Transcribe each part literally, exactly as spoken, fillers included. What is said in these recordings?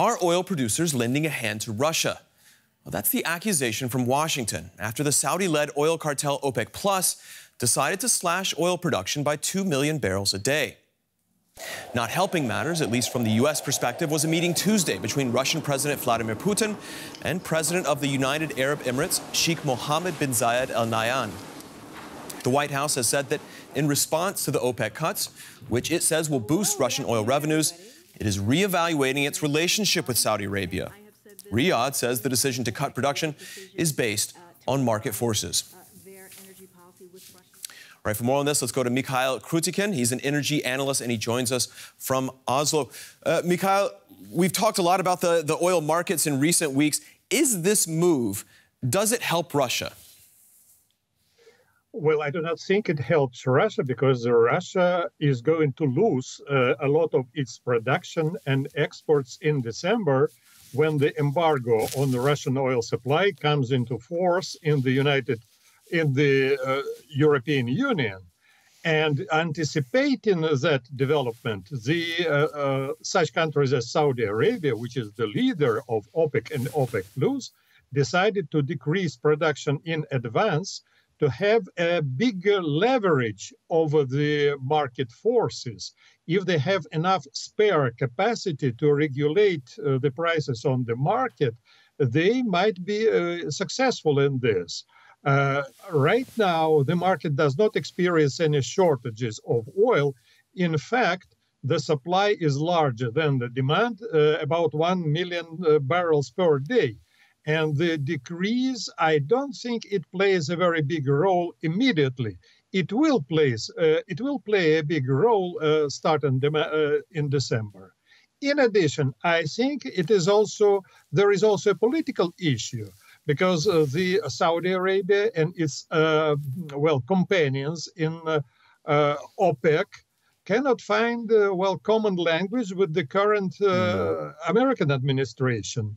Are oil producers lending a hand to Russia? Well, that's the accusation from Washington after the Saudi-led oil cartel OPEC Plus decided to slash oil production by two million barrels a day. Not helping matters, at least from the U S perspective, was a meeting Tuesday between Russian President Vladimir Putin and President of the United Arab Emirates, Sheikh Mohammed bin Zayed Al-Nayan. The White House has said that in response to the OPEC cuts, which it says will boost Russian oil revenues, it is reevaluating its relationship with Saudi Arabia. Riyadh says the decision to cut production is based on market forces. All right, for more on this, let's go to Mikhail Krutikin. He's an energy analyst, and he joins us from Oslo. Uh, Mikhail, we've talked a lot about the, the oil markets in recent weeks. Is this move, does it help Russia? Well, I do not think it helps Russia, because Russia is going to lose uh, a lot of its production and exports in December when the embargo on the Russian oil supply comes into force in the United, in the uh, European Union. And anticipating that development, the uh, uh, such countries as Saudi Arabia, which is the leader of OPEC and OPEC Plus, decided to decrease production in advance to have a bigger leverage over the market forces. If they have enough spare capacity to regulate uh, the prices on the market, they might be uh, successful in this. Uh, right now, the market does not experience any shortages of oil. In fact, the supply is larger than the demand, uh, about one million uh, barrels per day. And the decrease, I don't think it plays a very big role immediately. It will, place, uh, it will play a big role uh, starting uh, in December. In addition, I think it is also, there is also a political issue, because uh, the Saudi Arabia and its, uh, well, companions in uh, uh, OPEC cannot find, uh, well, common language with the current uh, American administration.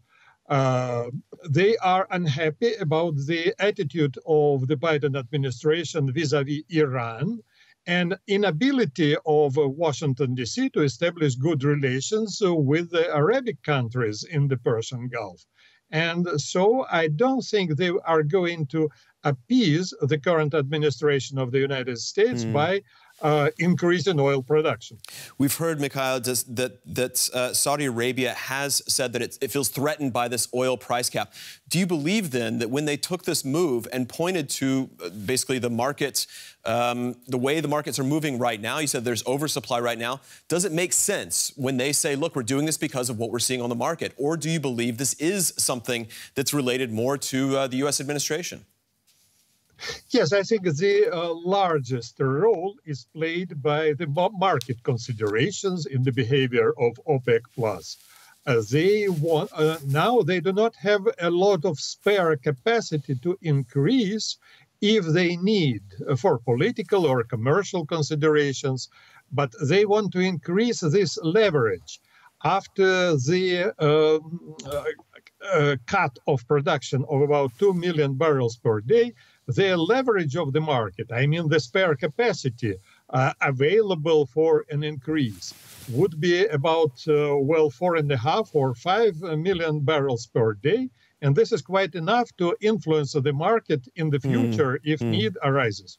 Uh, they are unhappy about the attitude of the Biden administration vis-à-vis Iran and inability of uh, Washington, D C to establish good relations uh, with the Arabic countries in the Persian Gulf. And so I don't think they are going to appease the current administration of the United States mm. by uh, increasing oil production. We've heard, Mikhail, just that, that uh, Saudi Arabia has said that it, it feels threatened by this oil price cap. Do you believe, then, that when they took this move and pointed to uh, basically the markets, um, the way the markets are moving right now, you said there's oversupply right now, does it make sense when they say, look, we're doing this because of what we're seeing on the market? Or do you believe this is something that's related more to uh, the U S administration? Yes, I think the uh, largest role is played by the market considerations in the behavior of OPEC Plus. Uh, they want, uh, now they do not have a lot of spare capacity to increase if they need uh, for political or commercial considerations, but they want to increase this leverage. After the uh, uh, uh, cut of production of about two million barrels per day, the leverage of the market, I mean the spare capacity uh, available for an increase, would be about, uh, well, four and a half or five million barrels per day. And this is quite enough to influence the market in the future mm. if mm. need arises.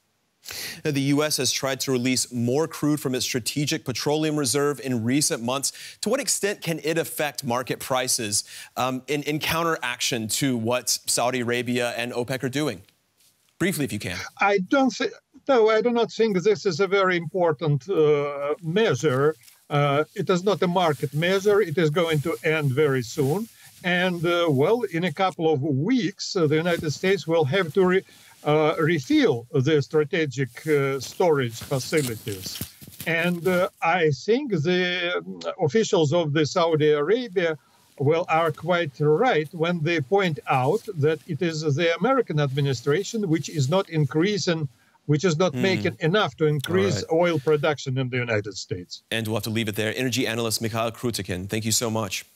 Now, the U S has tried to release more crude from its strategic petroleum reserve in recent months. To what extent can it affect market prices um, in, in counteraction to what Saudi Arabia and OPEC are doing? Briefly, if you can. I don't think, no, I do not think this is a very important uh, measure. Uh, it is not a market measure. It is going to end very soon. And, uh, well, in a couple of weeks, uh, the United States will have to re uh, refill the strategic uh, storage facilities. And uh, I think the officials of the Saudi Arabia well, are quite right when they point out that it is the American administration which is not increasing, which is not mm. making enough to increase right. oil production in the United States. And we'll have to leave it there. Energy analyst Mikhail Krutikin, thank you so much.